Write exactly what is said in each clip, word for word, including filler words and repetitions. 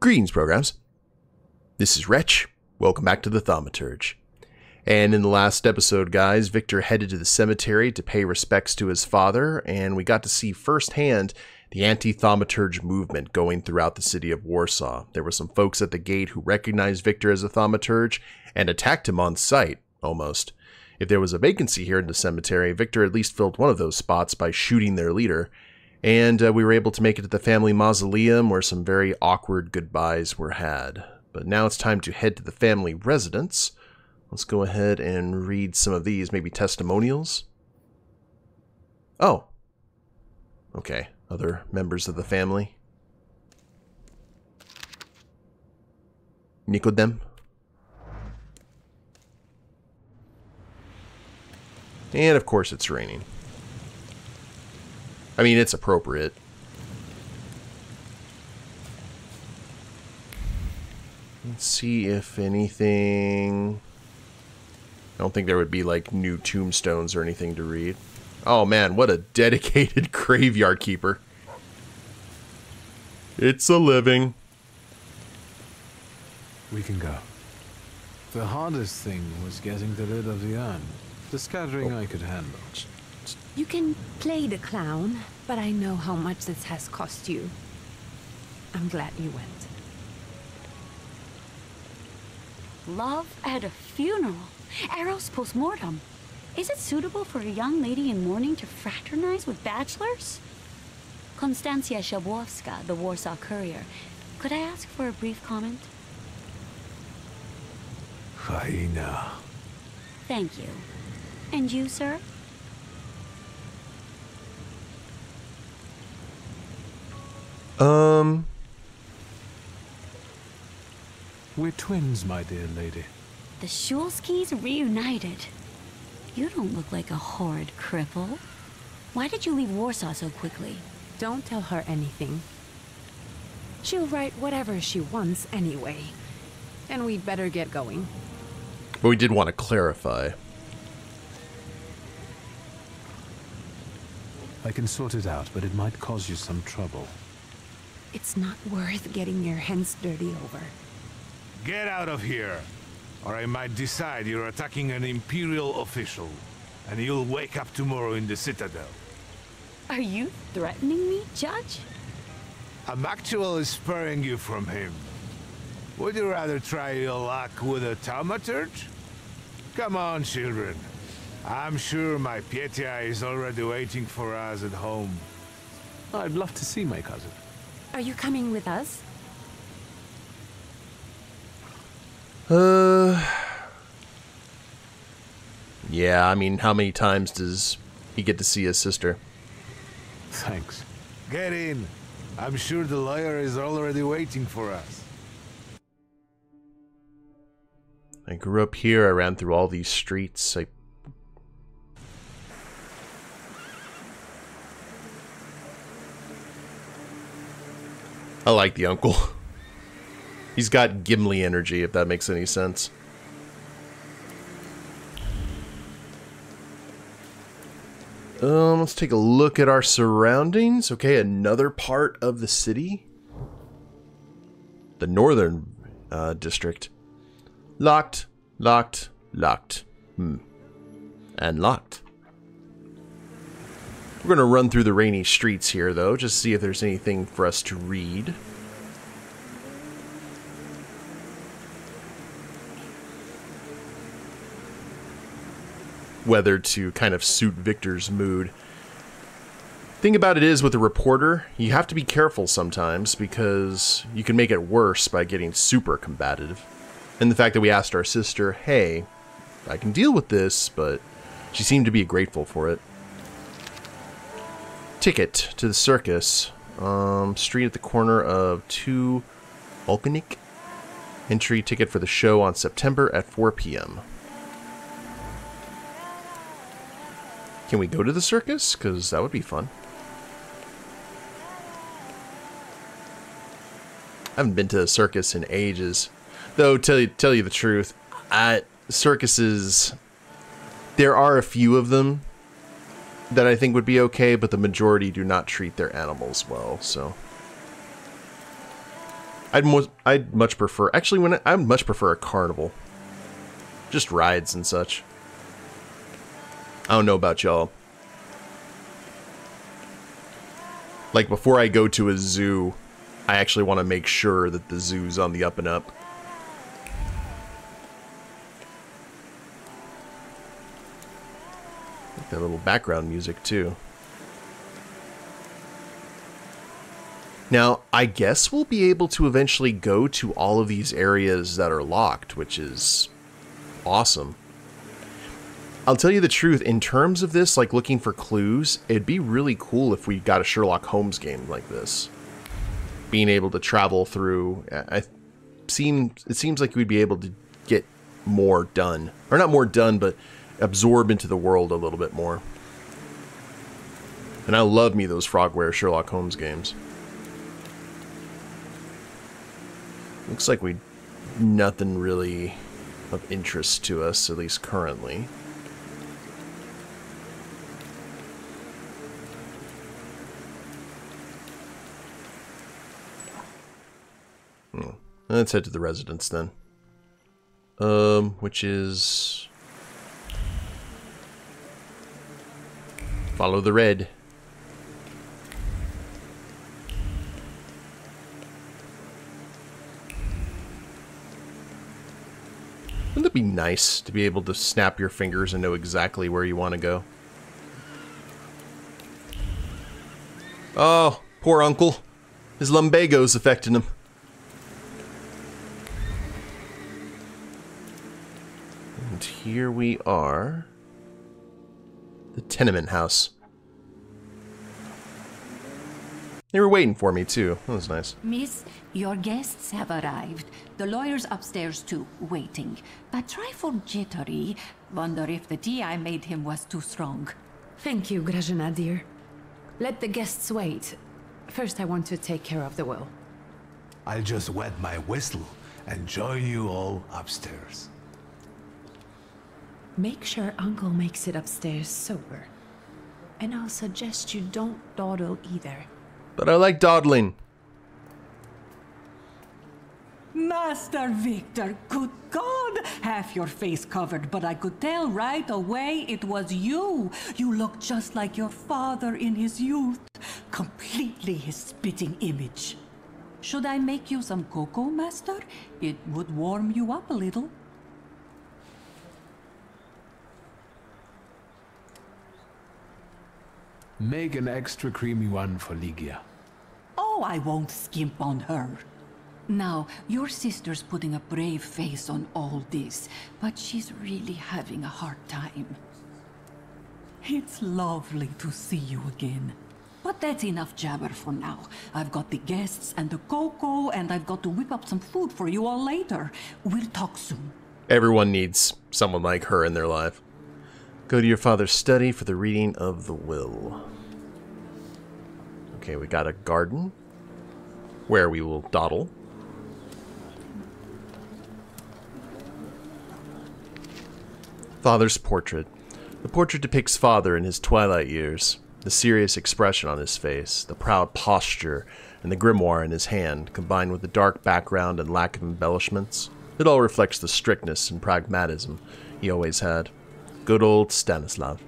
Greetings, programs. This is Wretch. Welcome back to The Thaumaturge. And in the last episode, guys, Victor headed to the cemetery to pay respects to his father, and we got to see firsthand the anti-thaumaturge movement going throughout the city of Warsaw. There were some folks at the gate who recognized Victor as a thaumaturge and attacked him on sight, almost. If there was a vacancy here in the cemetery, Victor at least filled one of those spots by shooting their leader. And uh, we were able to make it to the family mausoleum, where some very awkward goodbyes were had. But now it's time to head to the family residence. Let's go ahead and read some of these, maybe testimonials. Oh. Okay, other members of the family. Nikodem. And of course it's raining. I mean, it's appropriate. Let's see if anything... I don't think there would be, like, new tombstones or anything to read. Oh, man, what a dedicated graveyard keeper. It's a living. We can go. The hardest thing was getting rid of the urn. The scattering oh. I could handle. You can play the clown, but I know how much this has cost you. I'm glad you went. Love at a funeral. Eros post-mortem. Is it suitable for a young lady in mourning to fraternize with bachelors? Konstancja Szabłowska, the Warsaw Courier. Could I ask for a brief comment? Faina. Thank you. And you, sir? Um... We're twins, my dear lady. The Shulskis reunited. You don't look like a horrid cripple. Why did you leave Warsaw so quickly? Don't tell her anything. She'll write whatever she wants anyway. And we'd better get going. But we did want to clarify. I can sort it out, but it might cause you some trouble. It's not worth getting your hands dirty over. Get out of here, or I might decide you're attacking an imperial official, and you'll wake up tomorrow in the Citadel. Are you threatening me, Judge? I'm actually sparing you from him. Would you rather try your luck with a thaumaturge? Come on, children. I'm sure my Pietia is already waiting for us at home. I'd love to see my cousin. Are you coming with us? Uh... Yeah, I mean, how many times does he get to see his sister? Thanks. Get in. I'm sure the lawyer is already waiting for us. I grew up here. I ran through all these streets. I... I like the uncle. He's got Gimli energy, if that makes any sense. Um, let's take a look at our surroundings. Okay, another part of the city. The northern uh, district. Locked, locked, locked. Hmm. And locked. We're going to run through the rainy streets here, though, just to see if there's anything for us to read. Whether to kind of suit Victor's mood. Thing about it is, with a reporter, you have to be careful sometimes because you can make it worse by getting super combative. And the fact that we asked our sister, hey, I can deal with this, but she seemed to be grateful for it. Ticket to the circus. Um, street at the corner of two Alconic. Entry ticket for the show on September at four p m Can we go to the circus? Because that would be fun. I haven't been to a circus in ages. Though, tell you, tell you the truth, I, circuses, there are a few of them that I think would be okay, but the majority do not treat their animals well, so. I'd mo I'd much prefer actually when I, I'd much prefer a carnival. Just rides and such. I don't know about y'all. Like, before I go to a zoo, I actually want to make sure that the zoo's on the up and up. I like that little background music, too. Now, I guess we'll be able to eventually go to all of these areas that are locked, which is awesome. I'll tell you the truth, in terms of this, like looking for clues, it'd be really cool if we got a Sherlock Holmes game like this. Being able to travel through, I seem, it seems like we'd be able to get more done. Or not more done, but absorb into the world a little bit more. And I love me those Frogware Sherlock Holmes games. Looks like we nothing really of interest to us, at least currently. Hmm. Let's head to the residence then. Um, which is follow the red. Wouldn't it be nice to be able to snap your fingers and know exactly where you want to go? Oh, poor uncle. His lumbago's affecting him. And here we are. The tenement house. They were waiting for me, too. That was nice. Miss, your guests have arrived. The lawyer's upstairs, too, waiting. But trifle jittery. Wonder if the tea I made him was too strong. Thank you, Grazana, dear. Let the guests wait. First, I want to take care of the will. I'll just wet my whistle and join you all upstairs. Make sure Uncle makes it upstairs sober. And I'll suggest you don't dawdle either. But I like dawdling. Master Victor, good God! Half your face covered, but I could tell right away it was you. You look just like your father in his youth. Completely his spitting image. Should I make you some cocoa, Master? It would warm you up a little. Make an extra creamy one for Ligia. Oh, I won't skimp on her. Now, your sister's putting a brave face on all this, but she's really having a hard time. It's lovely to see you again. But that's enough jabber for now. I've got the guests and the cocoa, and I've got to whip up some food for you all later. We'll talk soon. Everyone needs someone like her in their life. Go to your father's study for the reading of the will. Okay, we got a garden where we will dawdle. Father's portrait. The portrait depicts father in his twilight years. The serious expression on his face, the proud posture, and the grimoire in his hand, combined with the dark background and lack of embellishments. It all reflects the strictness and pragmatism he always had. Good old Stanisław.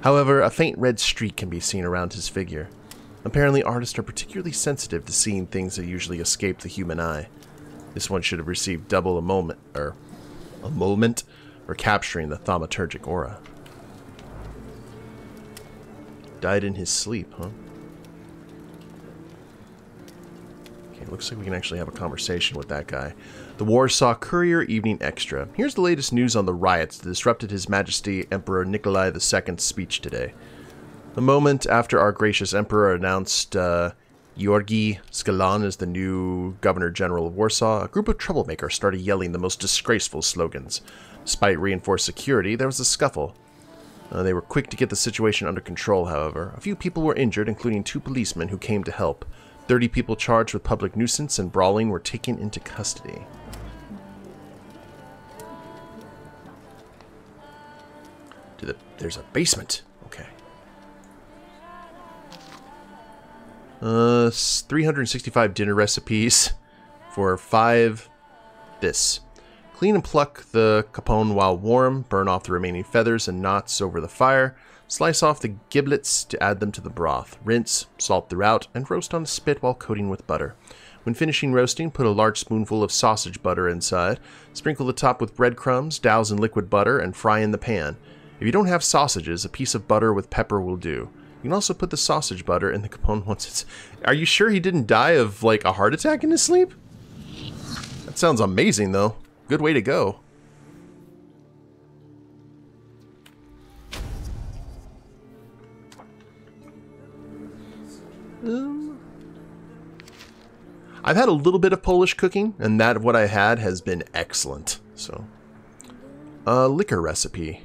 However, a faint red streak can be seen around his figure. Apparently, artists are particularly sensitive to seeing things that usually escape the human eye. This one should have received double a moment, or a moment, for capturing the thaumaturgic aura. Died in his sleep, huh? Okay, looks like we can actually have a conversation with that guy. The Warsaw Courier Evening Extra. Here's the latest news on the riots that disrupted His Majesty Emperor Nikolai the second's speech today. The moment after our gracious Emperor announced uh, Georgi Skalan as the new Governor General of Warsaw, a group of troublemakers started yelling the most disgraceful slogans. Despite reinforced security, there was a scuffle. Uh, they were quick to get the situation under control, however. A few people were injured, including two policemen who came to help. thirty people charged with public nuisance and brawling were taken into custody. To the, there's a basement. Okay. Uh, three hundred sixty-five dinner recipes for five bis. Clean and pluck the capon while warm, burn off the remaining feathers and knots over the fire, slice off the giblets to add them to the broth, rinse, salt throughout, and roast on a spit while coating with butter. When finishing roasting, put a large spoonful of sausage butter inside, sprinkle the top with breadcrumbs, douse in liquid butter, and fry in the pan. If you don't have sausages, a piece of butter with pepper will do. You can also put the sausage butter in the capon once it's... Are you sure he didn't die of, like, a heart attack in his sleep? That sounds amazing, though. Good way to go. Um, I've had a little bit of Polish cooking, and that of what I had has been excellent. So, a liquor recipe.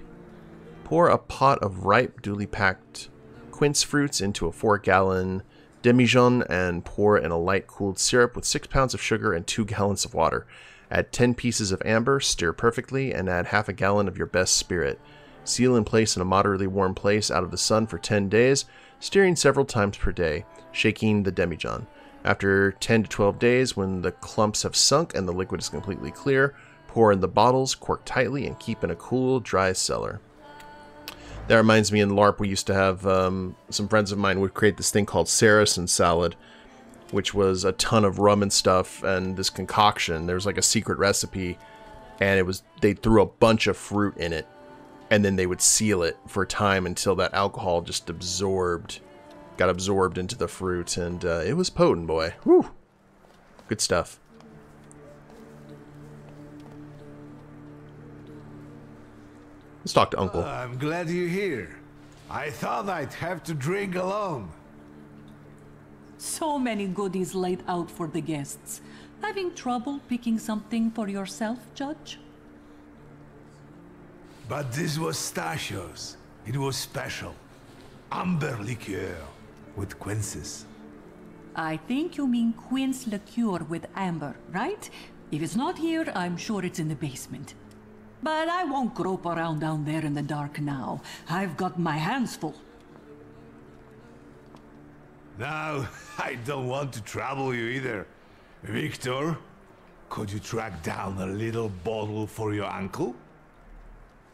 Pour a pot of ripe, duly packed quince fruits into a four gallon demijohn and pour in a light cooled syrup with six pounds of sugar and two gallons of water. Add ten pieces of amber, stir perfectly, and add half a gallon of your best spirit. Seal in place in a moderately warm place out of the sun for ten days, stirring several times per day, shaking the demijohn. After ten to twelve days, when the clumps have sunk and the liquid is completely clear, pour in the bottles, cork tightly, and keep in a cool, dry cellar. That reminds me, in LARP we used to have um, some friends of mine would create this thing called Saracen salad, which was a ton of rum and stuff and this concoction. There was like a secret recipe, and it was they threw a bunch of fruit in it, and then they would seal it for a time until that alcohol just absorbed, got absorbed into the fruit, and uh, it was potent, boy. Whew. Good stuff. Let's talk to Uncle. Uh, I'm glad you're here. I thought I'd have to drink alone. So many goodies laid out for the guests. Having trouble picking something for yourself, Judge? But this was Stasio's. It was special. Amber liqueur with quinces. I think you mean quince liqueur with amber, right? If it's not here, I'm sure it's in the basement. But I won't grope around down there in the dark now. I've got my hands full. Now, I don't want to trouble you either. Victor, could you track down a little bottle for your uncle?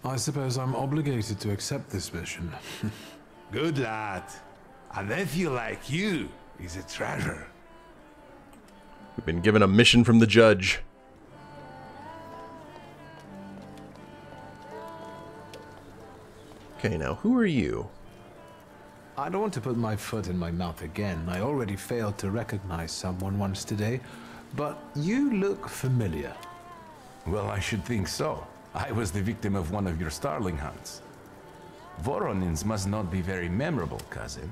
I suppose I'm obligated to accept this mission. Good lad. A nephew like you is a treasure. We've been given a mission from the judge. Okay, now, who are you? I don't want to put my foot in my mouth again. I already failed to recognize someone once today, but you look familiar. Well, I should think so. I was the victim of one of your starling hunts. Voronins must not be very memorable, cousin.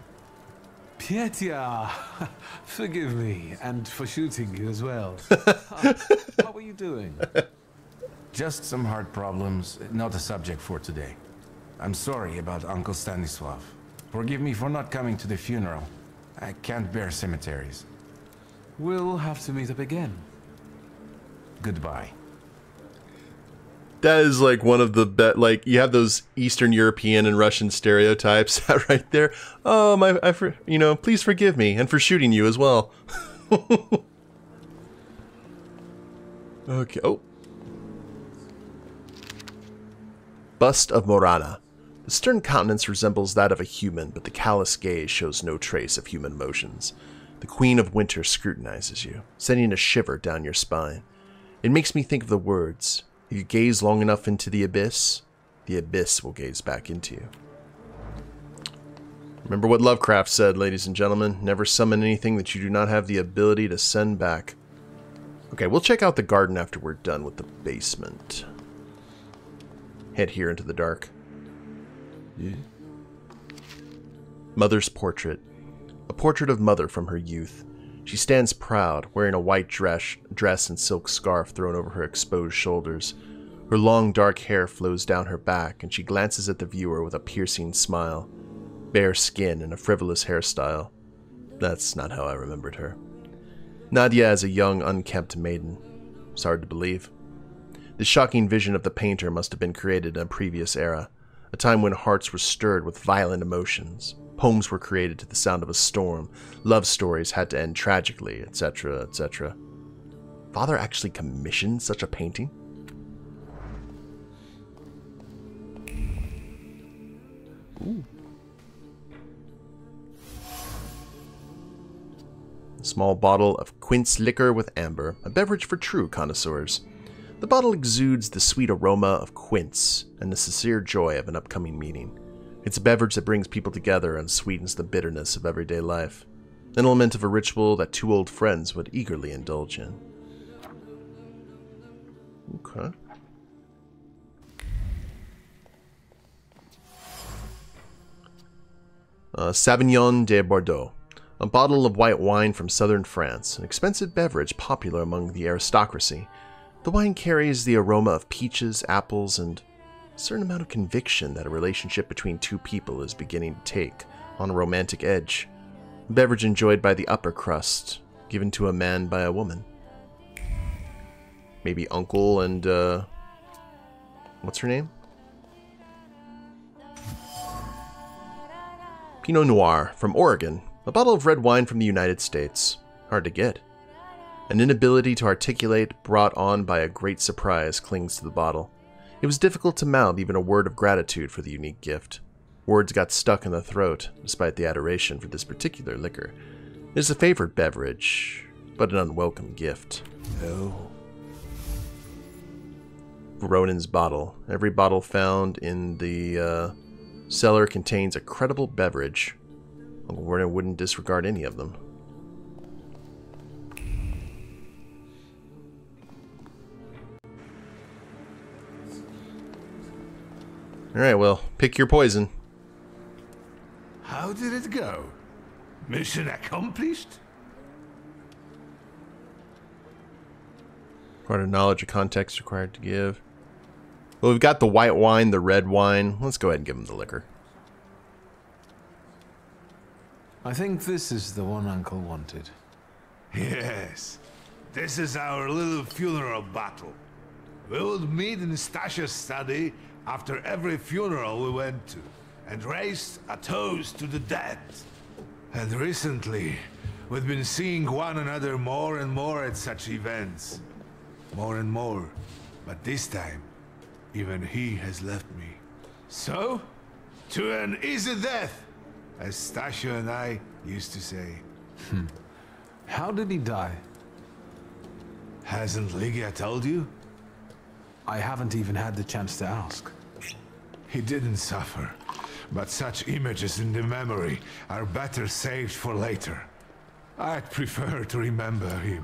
Pietia! Forgive me, and for shooting you as well. uh, what were you doing? Just some heart problems, not a subject for today. I'm sorry about Uncle Stanisław. Forgive me for not coming to the funeral. I can't bear cemeteries. We'll have to meet up again. Goodbye. That is like one of the best, like, you have those Eastern European and Russian stereotypes right there. Oh, my, I for, you know, please forgive me, and for shooting you as well. Okay, oh. Bust of Morana. The stern countenance resembles that of a human, but the callous gaze shows no trace of human emotions. The Queen of Winter scrutinizes you, sending a shiver down your spine. It makes me think of the words, if you gaze long enough into the abyss, the abyss will gaze back into you. Remember what Lovecraft said, ladies and gentlemen, never summon anything that you do not have the ability to send back. Okay, we'll check out the garden after we're done with the basement. Head here into the dark. Yeah. Mother's portrait. A portrait of mother from her youth. She stands proud, wearing a white dress, dress and silk scarf thrown over her exposed shoulders. Her long dark hair flows down her back, and she glances at the viewer with a piercing smile. Bare skin and a frivolous hairstyle. That's not how I remembered her. Nadia is a young, unkempt maiden. It's hard to believe. This shocking vision of the painter must have been created in a previous era. A time when hearts were stirred with violent emotions, poems were created to the sound of a storm, love stories had to end tragically, et cetera, et cetera. father actually commissioned such a painting? Ooh. A small bottle of quince liquor with amber, a beverage for true connoisseurs. The bottle exudes the sweet aroma of quince and the sincere joy of an upcoming meeting. It's a beverage that brings people together and sweetens the bitterness of everyday life. An element of a ritual that two old friends would eagerly indulge in. Okay. Uh, Sauvignon de Bordeaux. A bottle of white wine from southern France, an expensive beverage popular among the aristocracy. The wine carries the aroma of peaches, apples, and a certain amount of conviction that a relationship between two people is beginning to take on a romantic edge. A beverage enjoyed by the upper crust, given to a man by a woman. Maybe uncle and, uh... what's her name? Pinot Noir, from Oregon. A bottle of red wine from the United States. Hard to get. An inability to articulate, brought on by a great surprise, clings to the bottle. It was difficult to mouth even a word of gratitude for the unique gift. Words got stuck in the throat, despite the adoration for this particular liquor. It is a favorite beverage, but an unwelcome gift. Oh. Ronin's bottle. Every bottle found in the uh, cellar contains a credible beverage. Uncle Ronin wouldn't disregard any of them. Alright, well, pick your poison. How did it go? Mission accomplished? Part of knowledge or context required to give. Well, we've got the white wine, the red wine. Let's go ahead and give him the liquor. I think this is the one Uncle wanted. Yes. This is our little funeral bottle. We would meet in Stasia's study after every funeral we went to, and raised a toast to the dead. And recently, we've been seeing one another more and more at such events. More and more. But this time, even he has left me. So, to an easy death, as Stasia and I used to say. Hmm. How did he die? Hasn't Ligia told you? I haven't even had the chance to ask. He didn't suffer, but such images in the memory are better saved for later. I'd prefer to remember him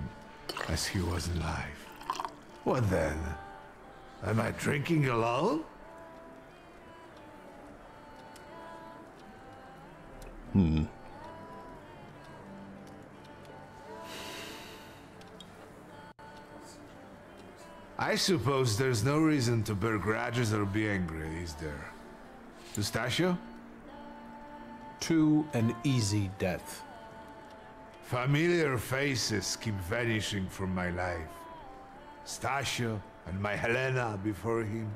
as he was alive. What then? Am I drinking alone? Hmm. I suppose there's no reason to bear grudges or be angry, is there? Pistachio? To an easy death. Familiar faces keep vanishing from my life. Pistachio and my Helena before him.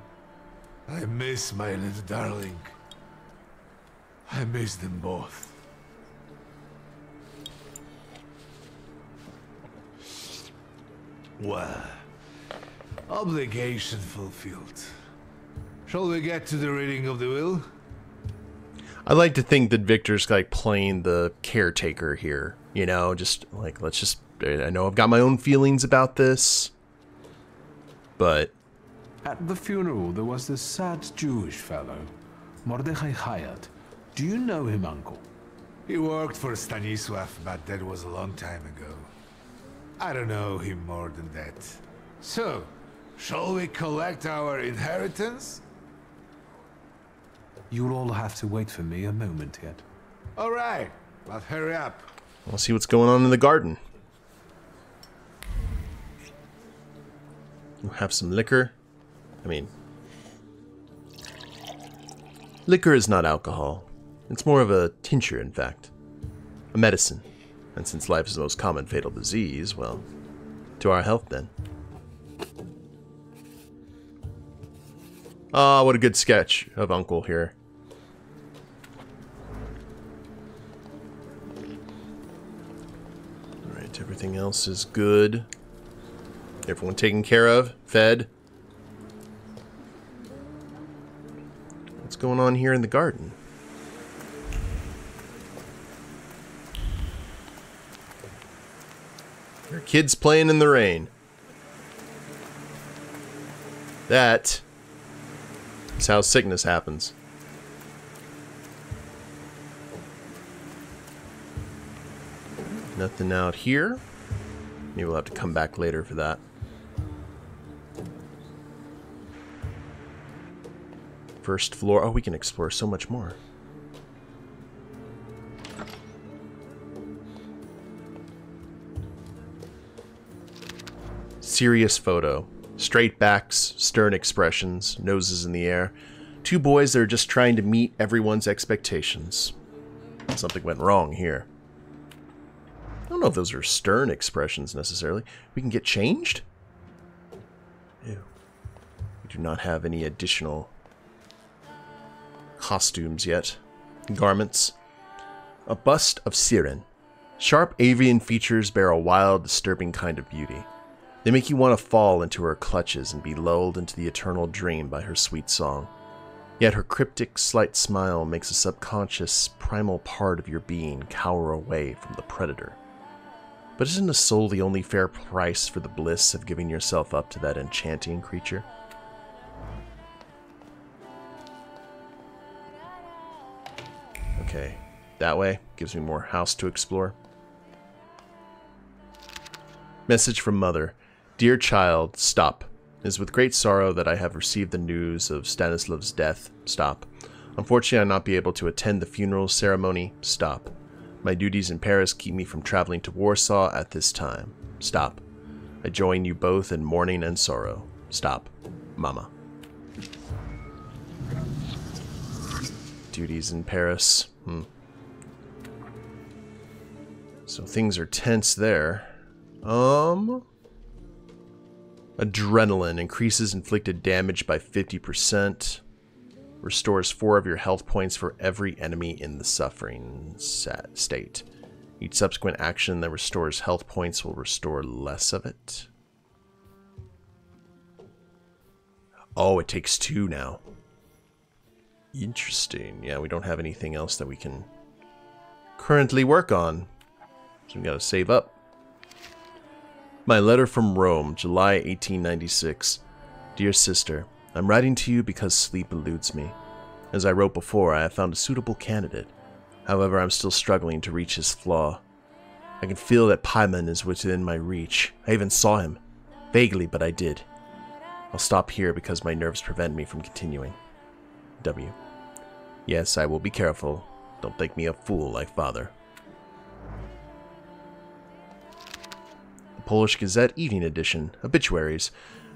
I miss my little darling. I miss them both. Well... obligation fulfilled. Shall we get to the reading of the will? I like to think that Victor's like playing the caretaker here. You know, just like, let's just... I know I've got my own feelings about this, but... At the funeral, there was this sad Jewish fellow, Mordechai Hayat. Do you know him, Uncle? He worked for Stanisław, but that was a long time ago. I don't know him more than that. So... shall we collect our inheritance? You'll all have to wait for me a moment yet. All right, but hurry up. We'll see what's going on in the garden. We'll have some liquor. I mean... liquor is not alcohol. It's more of a tincture, in fact. A medicine. And since life is the most common fatal disease, well... to our health, then. Ah, uh, what a good sketch of Uncle here. Alright, everything else is good. Everyone taken care of, fed. What's going on here in the garden? There are kids playing in the rain. That is how sickness happens. Nothing out here. Maybe we'll have to come back later for that. First floor. Oh, we can explore so much more. Serious photo. Straight backs, stern expressions, noses in the air. Two boys that are just trying to meet everyone's expectations. Something went wrong here. I don't know if those are stern expressions necessarily. We can get changed? Ew. We do not have any additional costumes yet. Garments. A bust of Siren. Sharp avian features bear a wild, disturbing kind of beauty. They make you want to fall into her clutches and be lulled into the eternal dream by her sweet song. Yet her cryptic, slight smile makes a subconscious, primal part of your being cower away from the predator. But isn't a soul the only fair price for the bliss of giving yourself up to that enchanting creature? Okay, that way gives me more house to explore. Message from Mother. Dear child, stop. It is with great sorrow that I have received the news of Stanisław's death. Stop. Unfortunately, I will not be able to attend the funeral ceremony. Stop. My duties in Paris keep me from traveling to Warsaw at this time. Stop. I join you both in mourning and sorrow. Stop. Mama. Duties in Paris. Hmm. So things are tense there. Um... Adrenaline increases inflicted damage by fifty percent. Restores four of your health points for every enemy in the suffering state. Each subsequent action that restores health points will restore less of it. Oh, it takes two now. Interesting. Yeah, we don't have anything else that we can currently work on. So we've got to save up. My letter from Rome, July eighteen ninety-six. Dear sister, I'm writing to you because sleep eludes me. As I wrote before, I have found a suitable candidate. However, I'm still struggling to reach his flaw. I can feel that Paimon is within my reach. I even saw him. Vaguely, but I did. I'll stop here because my nerves prevent me from continuing. W. Yes, I will be careful. Don't think me a fool like father. Polish Gazette Evening Edition, Obituaries.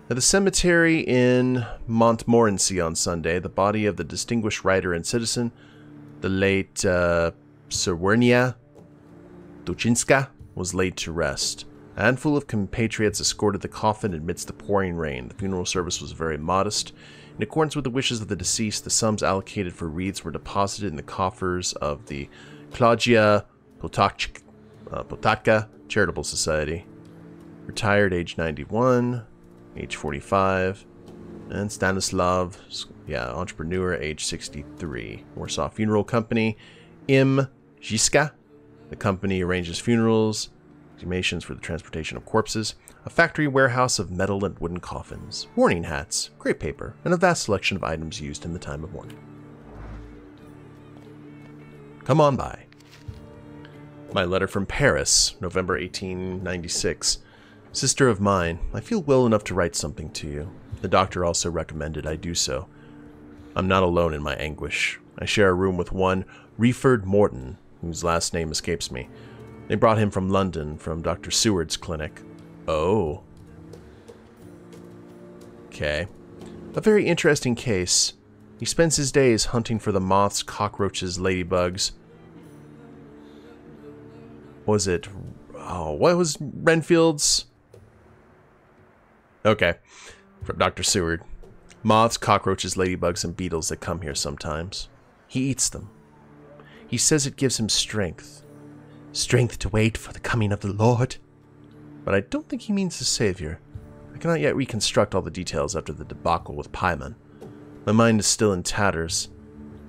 At the cemetery in Montmorency on Sunday, the body of the distinguished writer and citizen, the late uh, Wernia Duczynska, was laid to rest. A handful of compatriots escorted the coffin amidst the pouring rain. The funeral service was very modest. In accordance with the wishes of the deceased, the sums allocated for wreaths were deposited in the coffers of the Klaudia Potocka, uh, Potocka Charitable Society. Retired age ninety-one, age forty-five, and Stanisław, yeah, entrepreneur, age sixty-three. Warsaw Funeral Company, M. Giska. The company arranges funerals, cremations for the transportation of corpses, a factory warehouse of metal and wooden coffins, mourning hats, crepe paper, and a vast selection of items used in the time of mourning. Come on by. My letter from Paris, November eighteen ninety-six. Sister of mine, I feel well enough to write something to you. The doctor also recommended I do so. I'm not alone in my anguish. I share a room with one Renfield Morton, whose last name escapes me. They brought him from London, from Doctor Seward's clinic. Oh. Okay. A very interesting case. He spends his days hunting for the moths, cockroaches, ladybugs. Was it... Oh, what was Renfield's... Okay, from Doctor Seward. Moths, cockroaches, ladybugs, and beetles that come here sometimes. He eats them. He says it gives him strength. Strength to wait for the coming of the Lord. But I don't think he means the Savior. cannot yet reconstruct all the details after the debacle with Paimon. My mind is still in tatters.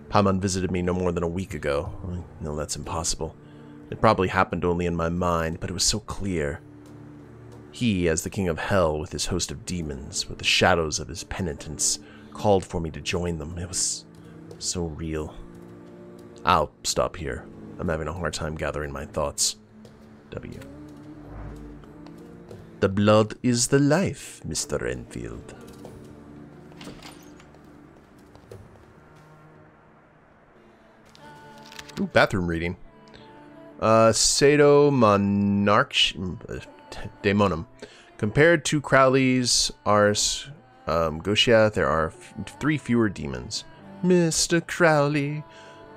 Paimon visited me no more than a week ago. I know that's impossible. It probably happened only in my mind, but it was so clear. He, as the king of hell with his host of demons, with the shadows of his penitents, called for me to join them. It was so real. I'll stop here. I'm having a hard time gathering my thoughts. W. The blood is the life, Mister Renfield. Ooh, bathroom reading. Uh, Sado Monarch, Daemonum. Compared to Crowley's Ars um, Gotia, there are f three fewer demons. Mister Crowley.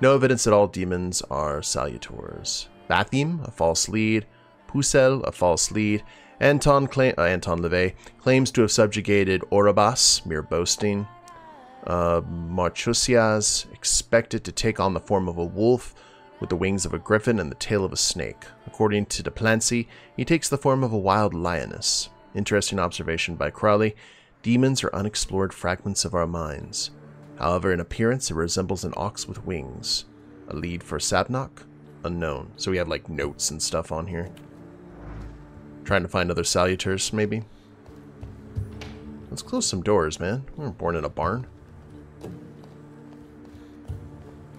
No evidence that all demons are salutors. Bathim, a false lead. Pucel, a false lead. Anton claim uh, Anton Levay claims to have subjugated Orobas, mere boasting. Uh, Marchusias, expected to take on the form of a wolf with the wings of a griffin and the tail of a snake. According to De Plancy, he takes the form of a wild lioness. Interesting observation by Crowley. Demons are unexplored fragments of our minds. However, in appearance, it resembles an ox with wings. A lead for Sabnock? Unknown. So we have, like, notes and stuff on here. Trying to find other salutors, maybe? Let's close some doors, man. We were born in a barn.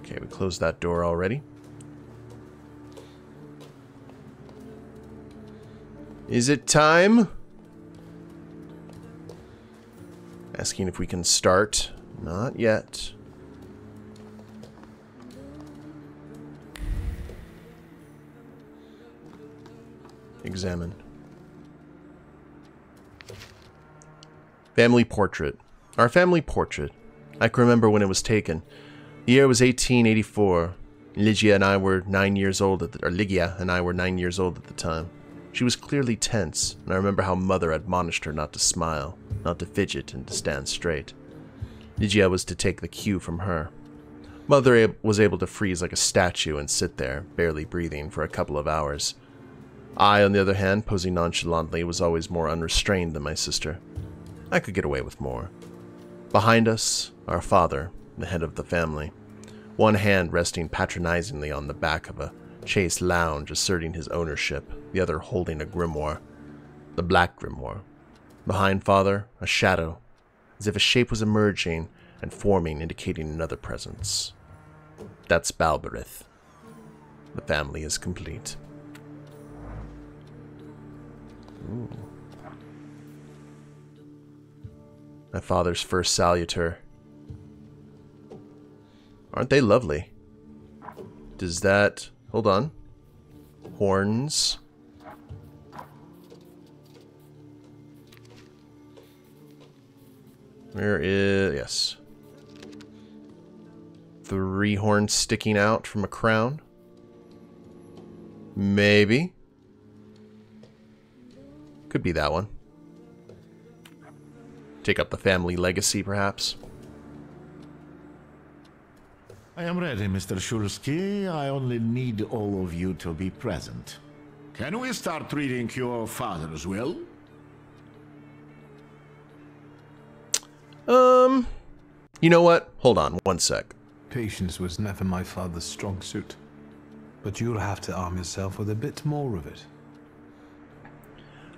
Okay, we closed that door already. Is it time? Asking if we can start. Not yet. Examine. Family portrait. Our family portrait. I can remember when it was taken. The year was eighteen eighty-four. Ligia and I were nine years old at the, or Ligia and I were nine years old at the time. She was clearly tense, and I remember how Mother admonished her not to smile, not to fidget, and to stand straight. Ligia was to take the cue from her. Mother was able to freeze like a statue and sit there, barely breathing, for a couple of hours. I, on the other hand, posing nonchalantly, was always more unrestrained than my sister. I could get away with more. Behind us, our father, the head of the family, one hand resting patronizingly on the back of a chaise lounge, asserting his ownership, the other holding a grimoire, the black grimoire. Behind father, a shadow, as if a shape was emerging and forming, indicating another presence. That's Balberith. The family is complete. Ooh. My father's first salutor. Aren't they lovely? Does that... Hold on. Horns. There is... Yes. Three horns sticking out from a crown. Maybe. Could be that one. Take up the family legacy, perhaps. I am ready, Mister Shulski. I only need all of you to be present. Can we start reading your father's will? Um, you know what? Hold on one sec. Patience was never my father's strong suit, but you'll have to arm yourself with a bit more of it.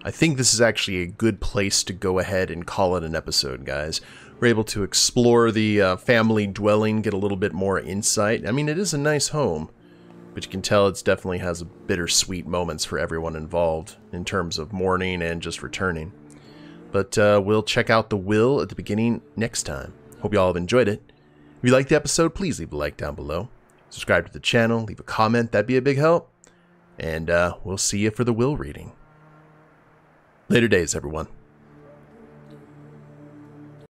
I think this is actually a good place to go ahead and call it an episode, guys. We're able to explore the uh, family dwelling, get a little bit more insight. I mean, it is a nice home, but you can tell it definitely has bittersweet moments for everyone involved in terms of mourning and just returning. But uh, we'll check out the will at the beginning next time. Hope you all have enjoyed it. If you liked the episode, please leave a like down below. Subscribe to the channel, leave a comment, that'd be a big help. And uh, we'll see you for the will reading. Later days, everyone.